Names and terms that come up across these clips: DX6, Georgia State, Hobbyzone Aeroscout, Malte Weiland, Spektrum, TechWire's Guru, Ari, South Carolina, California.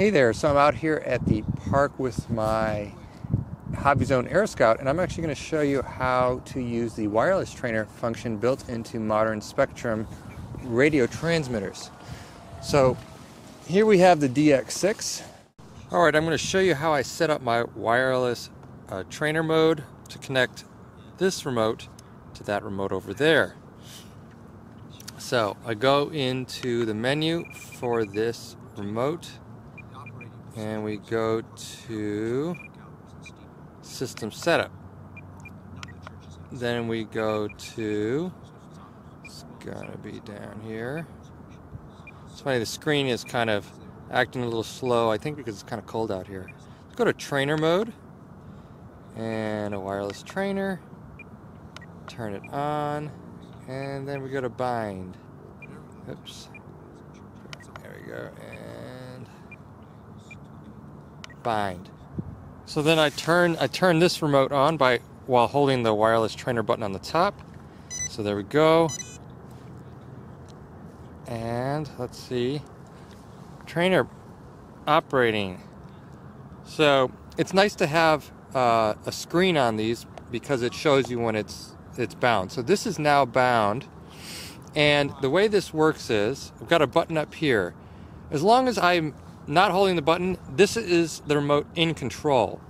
Hey there, so I'm out here at the park with my Hobbyzone Aeroscout, and I'm actually going to show you how to use the wireless trainer function built into modern Spektrum radio transmitters. So here we have the DX6. All right, I'm going to show you how I set up my wireless trainer mode to connect this remote to that remote over there. So I go into the menu for this remote and we go to system setup. Then we go to, it's gonna be down here. It's funny, the screen is kind of acting a little slow, I think because it's kind of cold out here. Let's go to trainer mode and a wireless trainer, turn it on. And then we go to bind. Oops. There we go. And bind. So then I turn this remote on while holding the wireless trainer button on the top. So there we go. And let's see. Trainer operating. So it's nice to have a screen on these because it shows you when it's bound. So this is now bound, and the way this works is I've got a button up here. As long as I'm not holding the button, this is the remote in control.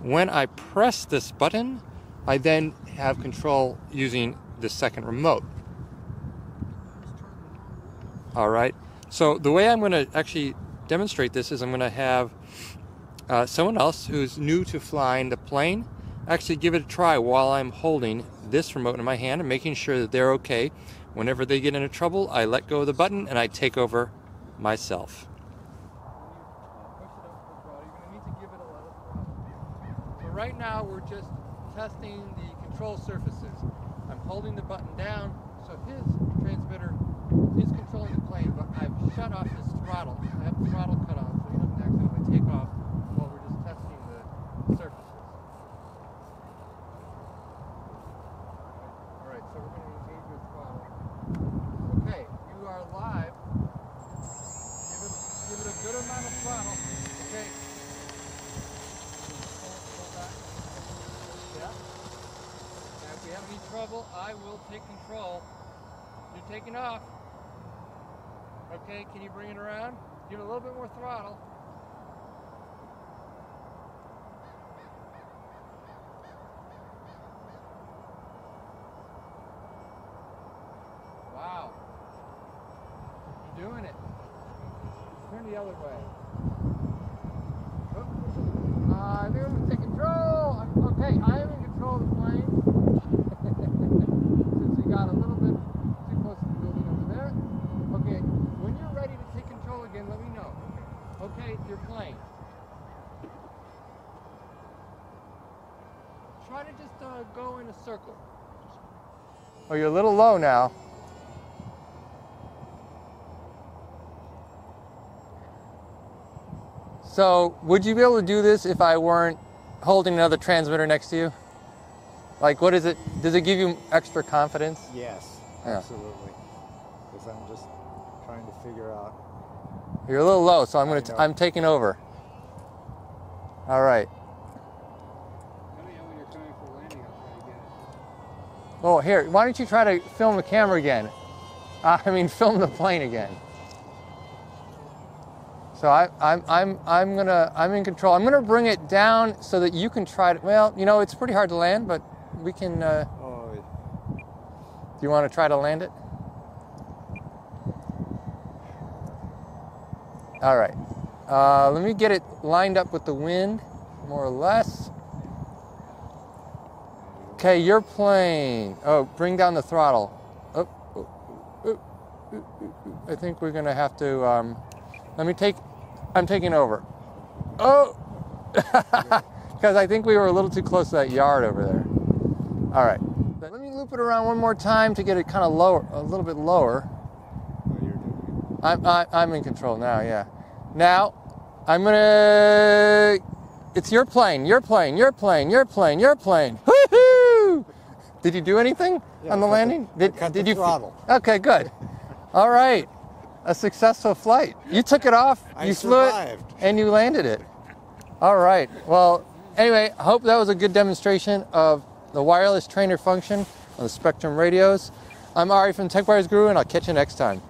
When I press this button, I then have control using the second remote. Alright, so the way I'm going to actually demonstrate this is I'm going to have someone else who's new to flying the plane actually give it a try while I'm holding this remote in my hand and making sure that they're okay. Whenever they get into trouble, I let go of the button and I take over myself. So right now we're just testing the control surfaces. I'm holding the button down, so his transmitter is controlling the plane, but I've shut off his throttle. I have the throttle cut off so he doesn't accidentally take off while we're just testing the surface. Good amount of throttle. Okay. Pull back. Yeah. And if we have any trouble, I will take control. You're taking off. Okay, can you bring it around? Give it a little bit more throttle. Wow. You're doing it. Turn the other way. I think I'm going to take control. Okay, I am in control of the plane. Since we got a little bit too close to the building over there. Okay, when you're ready to take control again, let me know. Okay, your plane. Try to just go in a circle. Oh, you're a little low now. So, would you be able to do this if I weren't holding another transmitter next to you? Like, what is it? Does it give you extra confidence? Yes, yeah. Absolutely. Because I'm just trying to figure out. You're a little low, so I'm taking over. All right. I don't know when you're coming for landing. I'll try to get it. Oh, here. Why don't you try to film the camera again? I mean, film the plane again. So I'm in control. I'm gonna bring it down so that you can try to. Well, you know, it's pretty hard to land, but we can. Do you want to try to land it? All right. Let me get it lined up with the wind, more or less. Okay, your plane. Oh, bring down the throttle. Oh, oh, oh, oh. I think we're gonna have to. Let me take. I'm taking over. Oh! Because I think we were a little too close to that yard over there. All right. Let me loop it around one more time to get it kind of lower, a little bit lower. I'm in control now, yeah. Now, I'm going to... It's your plane, your plane, your plane, your plane, your plane. Woo-hoo! Did you do anything on the landing? Did you? Throttle. Okay, good. All right. a successful flight. You took it off, you flew it, and you landed it. All right. Well, anyway, I hope that was a good demonstration of the wireless trainer function on the Spektrum radios. I'm Ari from TechWire's Guru, and I'll catch you next time.